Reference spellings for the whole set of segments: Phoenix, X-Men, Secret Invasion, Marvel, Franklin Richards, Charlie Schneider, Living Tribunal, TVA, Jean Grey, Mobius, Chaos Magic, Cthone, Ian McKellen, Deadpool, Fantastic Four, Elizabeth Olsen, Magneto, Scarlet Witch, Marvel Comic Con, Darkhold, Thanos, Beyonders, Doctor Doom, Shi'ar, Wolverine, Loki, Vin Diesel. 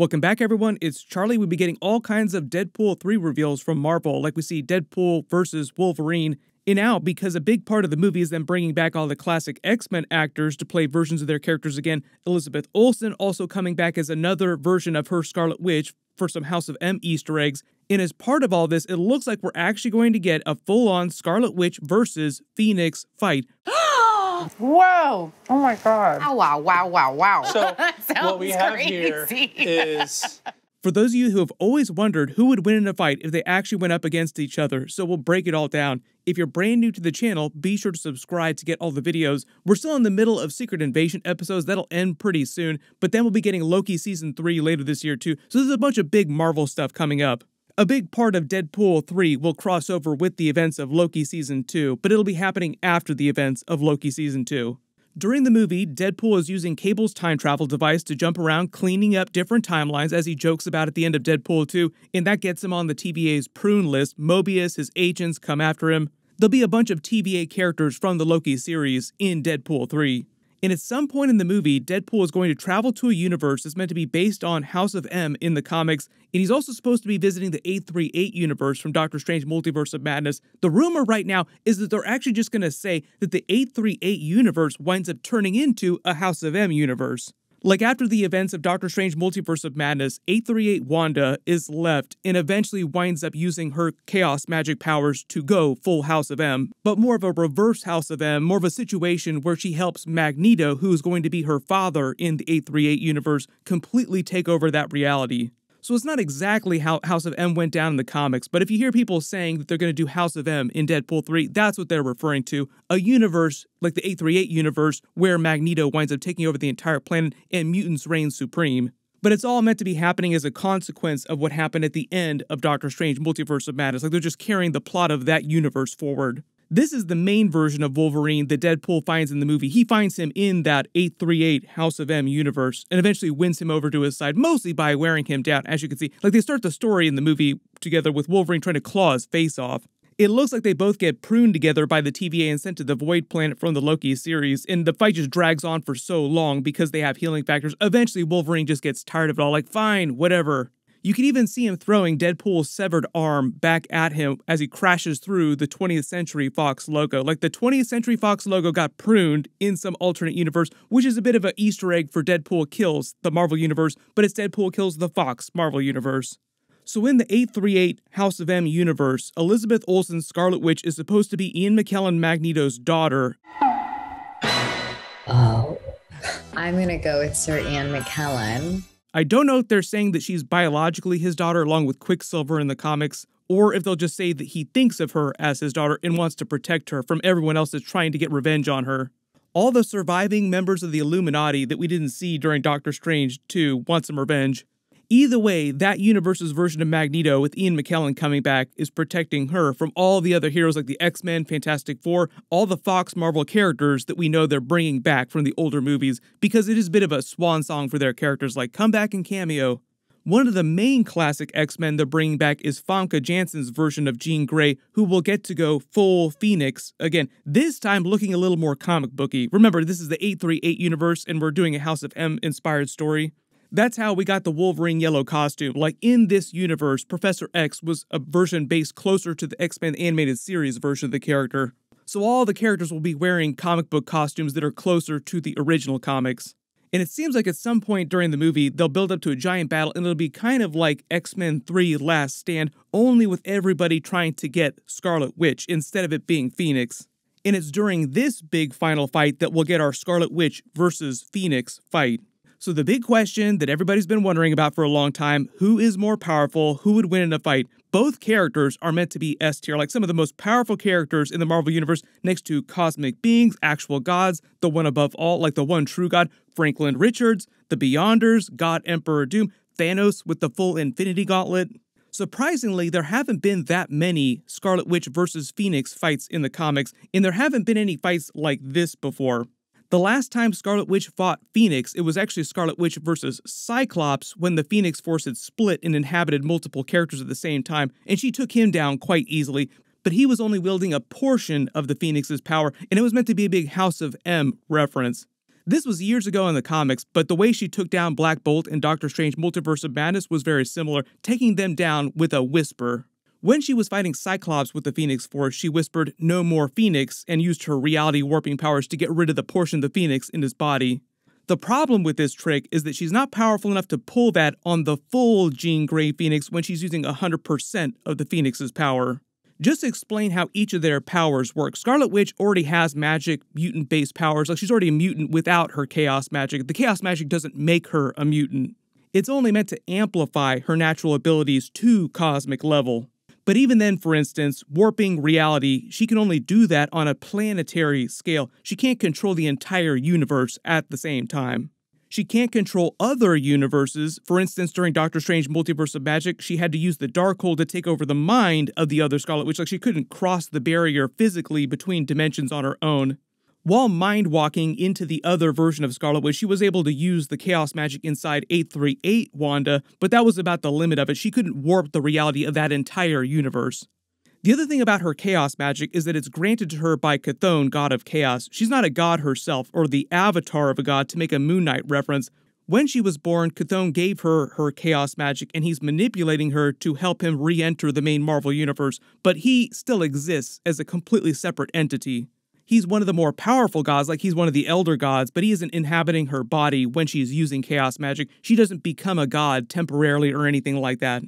Welcome back, everyone. It's Charlie. We'll be getting all kinds of Deadpool 3 reveals from Marvel, like we see Deadpool versus Wolverine in Out, because a big part of the movie is them bringing back all the classic X-Men actors to play versions of their characters again. Elizabeth Olsen also coming back as another version of her Scarlet Witch for some House of M Easter eggs. And as part of all this, it looks like we're actually going to get a full-on Scarlet Witch versus Phoenix fight. Whoa! Oh my God! Oh, wow! Wow! Wow! Wow! So what we have here is for those of you who have always wondered who would win in a fight if they actually went up against each other. So we'll break it all down. If you're brand new to the channel, be sure to subscribe to get all the videos. We're still in the middle of Secret Invasion episodes. That'll end pretty soon, but then we'll be getting Loki season 3 later this year too. So there's a bunch of big Marvel stuff coming up. A big part of Deadpool 3 will cross over with the events of Loki Season 2, but it'll be happening after the events of Loki Season 2. During the movie, Deadpool is using Cable's time travel device to jump around, cleaning up different timelines, as he jokes about at the end of Deadpool 2, and that gets him on the TVA's prune list. Mobius, his agents, come after him. There'll be a bunch of TVA characters from the Loki series in Deadpool 3. And at some point in the movie, Deadpool is going to travel to a universe that's meant to be based on House of M in the comics, and he's also supposed to be visiting the 838 universe from Doctor Strange Multiverse of Madness. The rumor right now is that they're actually just going to say that the 838 universe winds up turning into a House of M universe. Like after the events of Doctor Strange Multiverse of Madness, 838 Wanda is left and eventually winds up using her chaos magic powers to go full House of M, but more of a reverse House of M, more of a situation where she helps Magneto, who is going to be her father in the 838 universe, completely take over that reality. So it's not exactly how House of M went down in the comics, but if you hear people saying that they're going to do House of M in Deadpool 3, that's what they're referring to. A universe, like the 838 universe, where Magneto winds up taking over the entire planet and mutants reign supreme. But it's all meant to be happening as a consequence of what happened at the end of Doctor Strange Multiverse of Madness. Like, they're just carrying the plot of that universe forward. This is the main version of Wolverine that Deadpool finds in the movie. He finds him in that 838 House of M universe and eventually wins him over to his side, mostly by wearing him down, as you can see. Like, they start the story in the movie together with Wolverine trying to claw his face off. It looks like they both get pruned together by the TVA and sent to the Void Planet from the Loki series, and the fight just drags on for so long because they have healing factors. Eventually, Wolverine just gets tired of it all, like, fine, whatever. You can even see him throwing Deadpool's severed arm back at him as he crashes through the 20th Century Fox logo. Like, the 20th Century Fox logo got pruned in some alternate universe, which is a bit of an Easter egg for Deadpool Kills the Marvel Universe, but it's Deadpool Kills the Fox Marvel Universe. So in the 838 House of M universe, Elizabeth Olsen's Scarlet Witch is supposed to be Ian McKellen Magneto's daughter. Oh, I'm gonna go with Sir Ian McKellen. I don't know if they're saying that she's biologically his daughter along with Quicksilver in the comics, or if they'll just say that he thinks of her as his daughter and wants to protect her from everyone else that's trying to get revenge on her. All the surviving members of the Illuminati that we didn't see during Doctor Strange 2 want some revenge. Either way, that universe's version of Magneto with Ian McKellen coming back is protecting her from all the other heroes like the X-Men, Fantastic Four, all the Fox Marvel characters that we know they're bringing back from the older movies, because it is a bit of a swan song for their characters like comeback and cameo. One of the main classic X-Men they're bringing back is Famke Janssen's version of Jean Grey, who will get to go full Phoenix again, this time looking a little more comic booky. Remember, this is the 838 universe and we're doing a House of M inspired story. That's how we got the Wolverine yellow costume. Like, in this universe, Professor X was a version based closer to the X-Men animated series version of the character. So all the characters will be wearing comic book costumes that are closer to the original comics. And it seems like at some point during the movie, they'll build up to a giant battle and it'll be kind of like X-Men 3 Last Stand, only with everybody trying to get Scarlet Witch instead of it being Phoenix. And it's during this big final fight that we'll get our Scarlet Witch versus Phoenix fight. So the big question that everybody's been wondering about for a long time, who is more powerful, who would win in a fight? Both characters are meant to be S tier, like some of the most powerful characters in the Marvel Universe, next to cosmic beings, actual gods, the one above all, like the one true god, Franklin Richards, the Beyonders, God Emperor Doom, Thanos with the full Infinity Gauntlet. Surprisingly, there haven't been that many Scarlet Witch versus Phoenix fights in the comics, and there haven't been any fights like this before. The last time Scarlet Witch fought Phoenix, it was actually Scarlet Witch versus Cyclops when the Phoenix Force had split and inhabited multiple characters at the same time, and she took him down quite easily, but he was only wielding a portion of the Phoenix's power, and it was meant to be a big House of M reference. This was years ago in the comics, but the way she took down Black Bolt in Doctor Strange Multiverse of Madness was very similar, taking them down with a whisper. When she was fighting Cyclops with the Phoenix Force, she whispered, "No more Phoenix," and used her reality warping powers to get rid of the portion of the Phoenix in his body. The problem with this trick is that she's not powerful enough to pull that on the full Jean Grey Phoenix when she's using 100% of the Phoenix's power. Just to explain how each of their powers work, Scarlet Witch already has magic, mutant-based powers. Like, she's already a mutant without her chaos magic. The chaos magic doesn't make her a mutant. It's only meant to amplify her natural abilities to cosmic level. But even then, for instance, warping reality, she can only do that on a planetary scale. She can't control the entire universe at the same time. She can't control other universes. For instance, during Doctor Strange Multiverse of Magic, she had to use the Darkhold to take over the mind of the other Scarlet Witch. Like, she couldn't cross the barrier physically between dimensions on her own. While mind-walking into the other version of Scarlet Witch, she was able to use the chaos magic inside 838 Wanda, but that was about the limit of it. She couldn't warp the reality of that entire universe. The other thing about her chaos magic is that it's granted to her by Cthone, god of chaos. She's not a god herself, or the avatar of a god, to make a Moon Knight reference. When she was born, Cthone gave her her chaos magic, and he's manipulating her to help him re-enter the main Marvel universe, but he still exists as a completely separate entity. He's one of the more powerful gods, like he's one of the elder gods, but he isn't inhabiting her body when she's using chaos magic. She doesn't become a god temporarily or anything like that.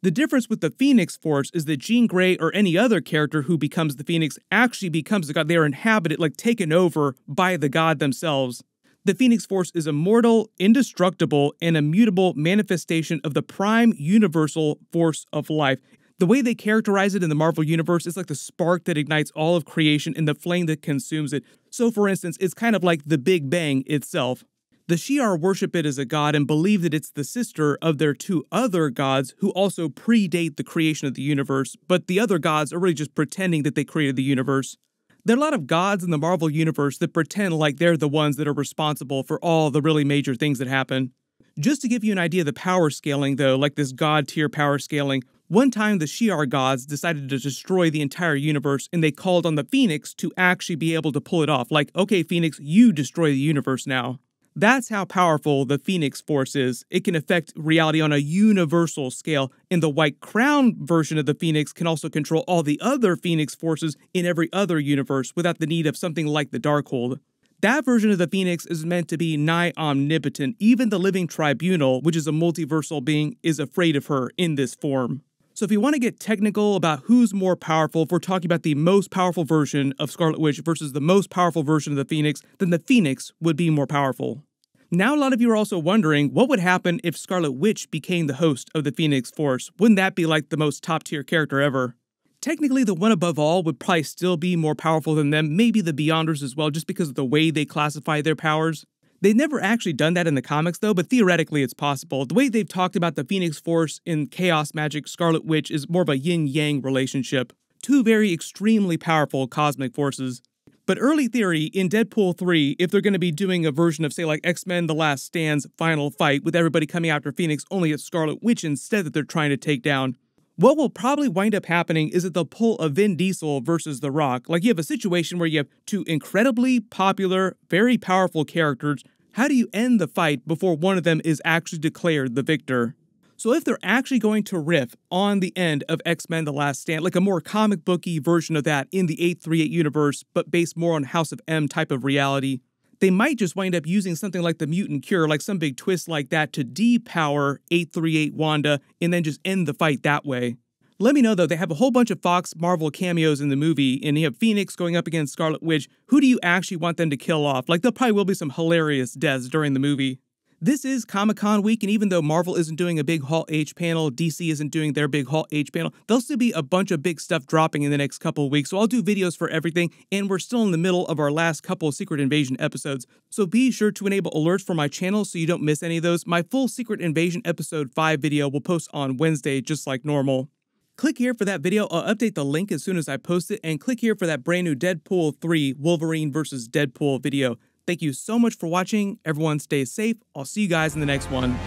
The difference with the Phoenix Force is that Jean Grey or any other character who becomes the Phoenix actually becomes a god. They are inhabited, like taken over by the god themselves. The Phoenix Force is immortal, indestructible, and immutable manifestation of the prime universal force of life. The way they characterize it in the Marvel Universe is like the spark that ignites all of creation and the flame that consumes it. So, for instance, it's kind of like the Big Bang itself. The Shi'ar worship it as a god and believe that it's the sister of their two other gods who also predate the creation of the universe, but the other gods are really just pretending that they created the universe. There are a lot of gods in the Marvel Universe that pretend like they're the ones that are responsible for all the really major things that happen. Just to give you an idea of the power scaling, though, like this god-tier power scaling, one time the Shi'ar gods decided to destroy the entire universe and they called on the Phoenix to actually be able to pull it off. Like, okay, Phoenix, you destroy the universe now. That's how powerful the Phoenix Force is. It can affect reality on a universal scale, and the White Crown version of the Phoenix can also control all the other Phoenix Forces in every other universe without the need of something like the Darkhold. That version of the Phoenix is meant to be nigh omnipotent. Even the Living Tribunal, which is a multiversal being, is afraid of her in this form. So if you want to get technical about who's more powerful, if we're talking about the most powerful version of Scarlet Witch versus the most powerful version of the Phoenix, then the Phoenix would be more powerful. Now, a lot of you are also wondering what would happen if Scarlet Witch became the host of the Phoenix Force. Wouldn't that be like the most top-tier character ever? Technically, the one above all would probably still be more powerful than them, maybe the Beyonders as well, just because of the way they classify their powers. They've never actually done that in the comics, though, but theoretically it's possible. The way they've talked about the Phoenix Force in Chaos Magic Scarlet Witch is more of a yin-yang relationship. Two very extremely powerful cosmic forces. But early theory, in Deadpool 3, if they're going to be doing a version of, say, like X-Men The Last Stand's final fight with everybody coming after Phoenix, only it's Scarlet Witch instead that they're trying to take down, what will probably wind up happening is that they'll pull a Vin Diesel versus The Rock. Like, you have a situation where you have two incredibly popular, very powerful characters. How do you end the fight before one of them is actually declared the victor? So if they're actually going to riff on the end of X-Men The Last Stand, like a more comic book-y version of that in the 838 universe, but based more on House of M type of reality, they might just wind up using something like the mutant cure, like some big twist like that, to depower 838 Wanda and then just end the fight that way. Let me know, though, they have a whole bunch of Fox Marvel cameos in the movie, and you have Phoenix going up against Scarlet Witch. Who do you actually want them to kill off? Like, there probably will be some hilarious deaths during the movie. This is Comic-Con week, and even though Marvel isn't doing a big Hall H panel, DC isn't doing their big Hall H panel, there'll still be a bunch of big stuff dropping in the next couple of weeks, so I'll do videos for everything, and we're still in the middle of our last couple of Secret Invasion episodes, so be sure to enable alerts for my channel so you don't miss any of those. My full Secret Invasion Episode 5 video will post on Wednesday just like normal. Click here for that video, I'll update the link as soon as I post it, and click here for that brand new Deadpool 3 Wolverine vs. Deadpool video. Thank you so much for watching. Everyone stay safe. I'll see you guys in the next one.